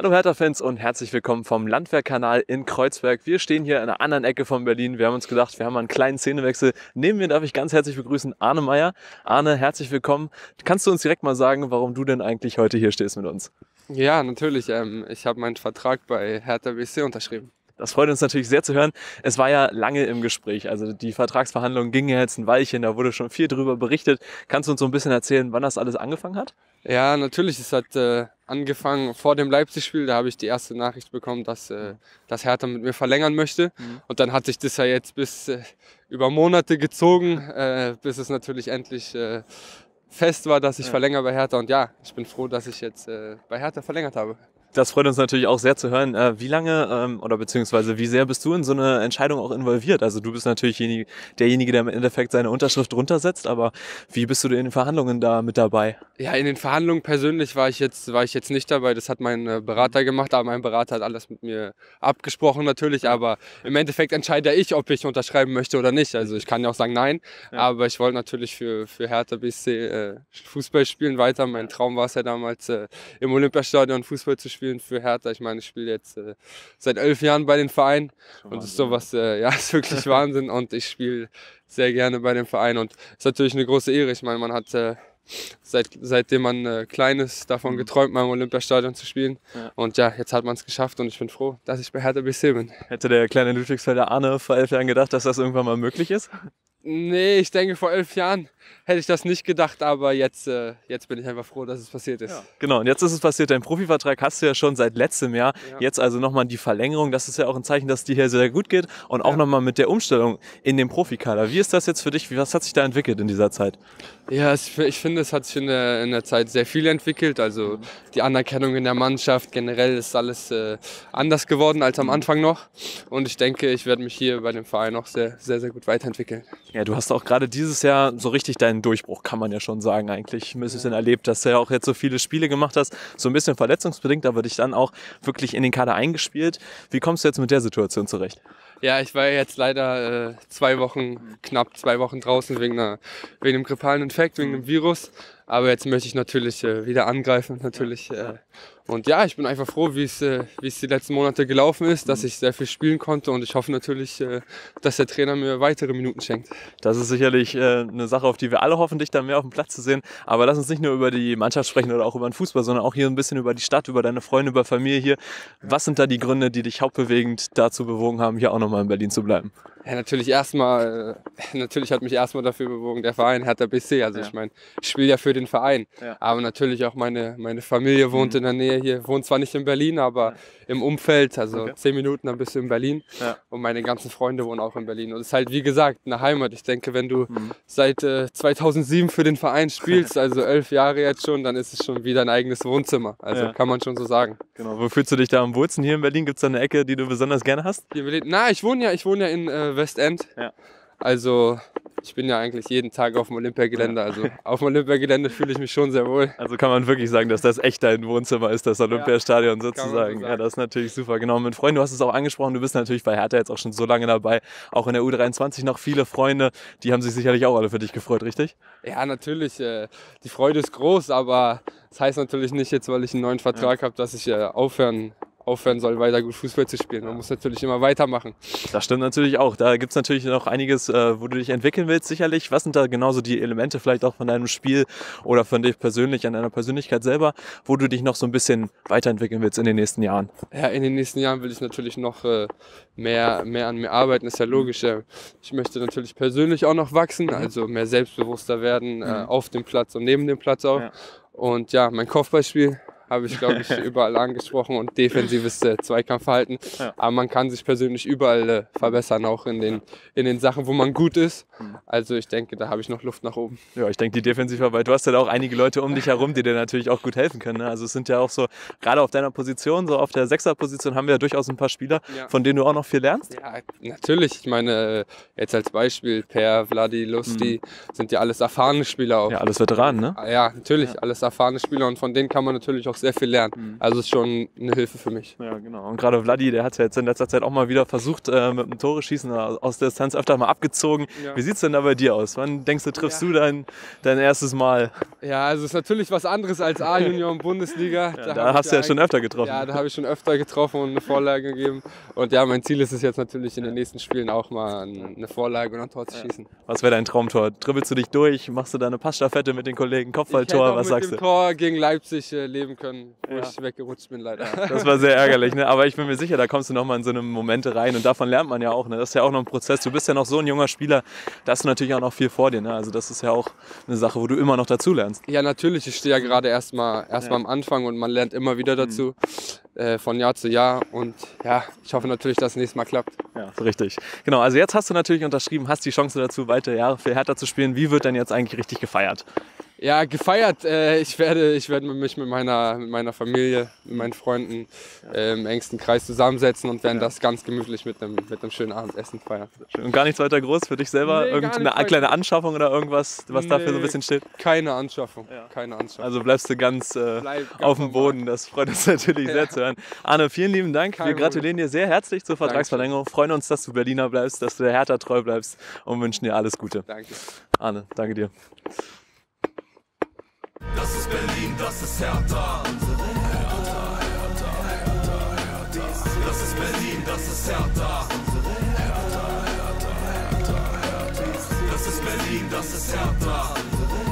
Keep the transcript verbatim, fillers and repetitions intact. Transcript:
Hallo Hertha-Fans und herzlich willkommen vom Landwehrkanal in Kreuzberg. Wir stehen hier in einer anderen Ecke von Berlin. Wir haben uns gedacht, wir haben mal einen kleinen Szenewechsel. Neben mir darf ich ganz herzlich begrüßen Arne Meier. Arne, herzlich willkommen. Kannst du uns direkt mal sagen, warum du denn eigentlich heute hier stehst mit uns? Ja, natürlich. Ähm, ich habe meinen Vertrag bei Hertha B S C unterschrieben. Das freut uns natürlich sehr zu hören. Es war ja lange im Gespräch. Also die Vertragsverhandlungen gingen ja jetzt ein Weilchen, da wurde schon viel drüber berichtet. Kannst du uns so ein bisschen erzählen, wann das alles angefangen hat? Ja, natürlich. Es hat äh, angefangen vor dem Leipzig-Spiel. Da habe ich die erste Nachricht bekommen, dass, äh, dass Hertha mit mir verlängern möchte. Mhm. Und dann hat sich das ja jetzt bis äh, über Monate gezogen, äh, bis es natürlich endlich Äh, fest war, dass ich ja. verlängere bei Hertha, und ja, ich bin froh, dass ich jetzt äh, bei Hertha verlängert habe. Das freut uns natürlich auch sehr zu hören. Äh, wie lange ähm, oder beziehungsweise wie sehr bist du in so eine Entscheidung auch involviert? Also du bist natürlich derjenige, der im Endeffekt seine Unterschrift drunter setzt, aber wie bist du in den Verhandlungen da mit dabei? Ja, in den Verhandlungen persönlich war ich jetzt, war ich jetzt nicht dabei. Das hat mein äh, Berater gemacht, aber mein Berater hat alles mit mir abgesprochen natürlich, aber im Endeffekt entscheide ich, ob ich unterschreiben möchte oder nicht. Also ich kann ja auch sagen nein, ja. aber ich wollte natürlich für, für Hertha B S C äh, Fußball spielen weiter. Mein Traum war es ja damals, äh, im Olympiastadion Fußball zu spielen für Hertha. Ich meine, ich spiele jetzt äh, seit elf Jahren bei dem Verein und Wahnsinn. Ist sowas, äh, ja, ist wirklich Wahnsinn, und ich spiele sehr gerne bei dem Verein und ist natürlich eine große Ehre. Ich meine, man hat äh, Seit, seitdem man äh, klein ist, davon geträumt, mal im Olympiastadion zu spielen. Ja. Und ja, jetzt hat man es geschafft und ich bin froh, dass ich bei Hertha B S C bin. Hätte der kleine Ludwigsfelder Arne vor elf Jahren gedacht, dass das irgendwann mal möglich ist? Nee, ich denke, vor elf Jahren hätte ich das nicht gedacht, aber jetzt, äh, jetzt bin ich einfach froh, dass es passiert ist. Ja. Genau, und jetzt ist es passiert. Dein Profivertrag hast du ja schon seit letztem Jahr. Ja. Jetzt also nochmal die Verlängerung. Das ist ja auch ein Zeichen, dass es dir hier sehr gut geht, und auch ja. nochmal mit der Umstellung in den Profikader. Wie ist das jetzt für dich? Was hat sich da entwickelt in dieser Zeit? Ja, ich finde, es hat sich in der, in der Zeit sehr viel entwickelt. Also die Anerkennung in der Mannschaft, generell ist alles äh, anders geworden als am Anfang noch. Und ich denke, ich werde mich hier bei dem Verein auch sehr, sehr, sehr gut weiterentwickeln. Ja, du hast auch gerade dieses Jahr so richtig deinen Durchbruch, kann man ja schon sagen eigentlich, ein bisschen erlebt, dass du ja auch jetzt so viele Spiele gemacht hast, so ein bisschen verletzungsbedingt, aber dich dann auch wirklich in den Kader eingespielt. Wie kommst du jetzt mit der Situation zurecht? Ja, ich war jetzt leider äh, zwei Wochen, knapp zwei Wochen draußen wegen, einer, wegen einem grippalen Infekt, wegen einem Virus. Aber jetzt möchte ich natürlich äh, wieder angreifen, natürlich. Äh, und ja, ich bin einfach froh, wie es äh, wie es die letzten Monate gelaufen ist, dass ich sehr viel spielen konnte, und ich hoffe natürlich, äh, dass der Trainer mir weitere Minuten schenkt. Das ist sicherlich äh, eine Sache, auf die wir alle hoffen, dich da mehr auf dem Platz zu sehen. Aber lass uns nicht nur über die Mannschaft sprechen oder auch über den Fußball, sondern auch hier ein bisschen über die Stadt, über deine Freunde, über Familie hier. Was sind da die Gründe, die dich hauptbewegend dazu bewogen haben, hier auch nochmal in Berlin zu bleiben? Ja, natürlich erstmal, äh, natürlich hat mich erstmal dafür bewogen der Verein Hertha B S C. Also ja. ich meine, ich spiele ja für den den Verein, ja. aber natürlich auch meine, meine Familie wohnt mhm. in der Nähe hier, wohnt zwar nicht in Berlin, aber ja. im Umfeld, also okay. zehn Minuten, dann bist du in Berlin, ja. und meine ganzen Freunde wohnen auch in Berlin, und es ist halt, wie gesagt, eine Heimat. Ich denke, wenn du mhm. seit äh, zweitausendsieben für den Verein spielst, also elf Jahre jetzt schon, dann ist es schon wieder ein eigenes Wohnzimmer, also ja. kann man schon so sagen. Genau. Wo fühlst du dich da am wohlsten hier in Berlin? Gibt es da eine Ecke, die du besonders gerne hast? Hier in Berlin? Na, ich wohne ja, ich wohne ja in äh, Westend, ja. also ich bin ja eigentlich jeden Tag auf dem Olympiagelände, also auf dem Olympiagelände fühle ich mich schon sehr wohl. Also kann man wirklich sagen, dass das echt dein Wohnzimmer ist, das Olympiastadion ja, sozusagen. So ja, das ist natürlich super. Genau, mit Freunden, du hast es auch angesprochen, du bist natürlich bei Hertha jetzt auch schon so lange dabei, auch in der U dreiundzwanzig noch viele Freunde, die haben sich sicherlich auch alle für dich gefreut, richtig? Ja, natürlich, äh, die Freude ist groß, aber das heißt natürlich nicht jetzt, weil ich einen neuen Vertrag ja. habe, dass ich äh, aufhören aufhören soll, weiter gut Fußball zu spielen. Man muss natürlich immer weitermachen. Das stimmt natürlich auch. Da gibt es natürlich noch einiges, wo du dich entwickeln willst, sicherlich. Was sind da genauso die Elemente vielleicht auch von deinem Spiel oder von dir persönlich, an deiner Persönlichkeit selber, wo du dich noch so ein bisschen weiterentwickeln willst in den nächsten Jahren? Ja, in den nächsten Jahren will ich natürlich noch mehr, mehr an mir arbeiten, ist ja logisch. Ich möchte natürlich persönlich auch noch wachsen, also mehr selbstbewusster werden, mhm. auf dem Platz und neben dem Platz auch. Ja. Und ja, mein Kopfballspiel habe ich, glaube ich, überall angesprochen, und defensives äh, Zweikampfverhalten. Ja. Aber man kann sich persönlich überall äh, verbessern, auch in den, in den Sachen, wo man gut ist. Also ich denke, da habe ich noch Luft nach oben. Ja, ich denke, die Defensivarbeit, du hast ja halt auch einige Leute um dich herum, die dir natürlich auch gut helfen können. Ne? Also es sind ja auch so, gerade auf deiner Position, so auf der Sechserposition haben wir ja durchaus ein paar Spieler, ja. von denen du auch noch viel lernst. Ja, natürlich. Ich meine, jetzt als Beispiel Per, Vladi, Lusti, mhm. sind ja alles erfahrene Spieler auch. Ja, alles Veteranen, ne? Ja, natürlich, ja. alles erfahrene Spieler, und von denen kann man natürlich auch sehr viel lernen. Mhm. Also ist schon eine Hilfe für mich. Ja, genau. Und gerade Vladi, der hat ja jetzt in letzter Zeit auch mal wieder versucht, äh, mit dem Tore schießen aus der Distanz öfter mal abgezogen. Ja. Wie sieht es denn da bei dir aus? Wann denkst du, triffst ja. du dein, dein erstes Mal? Ja, also ist natürlich was anderes als A-Junior und Bundesliga. Ja, da da hast du ja schon öfter getroffen. Ja, da habe ich schon öfter getroffen und eine Vorlage gegeben. Und ja, mein Ziel ist es jetzt natürlich in den nächsten Spielen auch mal eine Vorlage und ein Tor zu schießen. Was wäre dein Traumtor? Dribbelst du dich durch? Machst du da eine Passstaffette mit den Kollegen? Kopfballtor? Was sagst du? Ich hätte auch mit dem Tor gegen Leipzig leben können, wo ja. ich weggerutscht bin leider. Das war sehr ärgerlich, ne? Aber ich bin mir sicher, da kommst du nochmal in so eine Momente rein und davon lernt man ja auch. Ne? Das ist ja auch noch ein Prozess. Du bist ja noch so ein junger Spieler, da hast du natürlich auch noch viel vor dir. Ne? Also das ist ja auch eine Sache, wo du immer noch dazu lernst. Ja, natürlich. Ich stehe ja gerade erstmal erst ja. am Anfang und man lernt immer wieder dazu. Mhm. Von Jahr zu Jahr und ja, ich hoffe natürlich, dass es das nächstes Mal klappt. Ja, richtig. Genau, also jetzt hast du natürlich unterschrieben, hast die Chance dazu, weitere Jahre für Hertha zu spielen. Wie wird denn jetzt eigentlich richtig gefeiert? Ja, gefeiert. Äh, ich werde, ich werde mich mit meiner, mit meiner Familie, mit meinen Freunden äh, im engsten Kreis zusammensetzen und werden ja. das ganz gemütlich mit einem, mit einem schönen Abendessen feiern. Und gar nichts weiter groß für dich selber? Nee, Irgendeine kleine Anschaffung oder irgendwas, was nee, dafür so ein bisschen steht? Keine Anschaffung. Ja. Keine Anschaffung. Also bleibst du ganz, äh, Bleib ganz auf dem Boden. Das freut uns natürlich ja. sehr zu hören. Arne, vielen lieben Dank. Kein Wir gratulieren Problem. dir sehr herzlich zur Vertragsverlängerung. Dankeschön. Freuen uns, dass du Berliner bleibst, dass du der Hertha treu bleibst und wünschen dir alles Gute. Danke. Arne, danke dir. Das ist Berlin, das ist Hertha. Unsere Hertha, Hertha, Hertha, Hertha. Das ist Berlin, das ist Hertha. Unsere Hertha, Hertha, Hertha, Hertha. Das ist Berlin, das ist Hertha.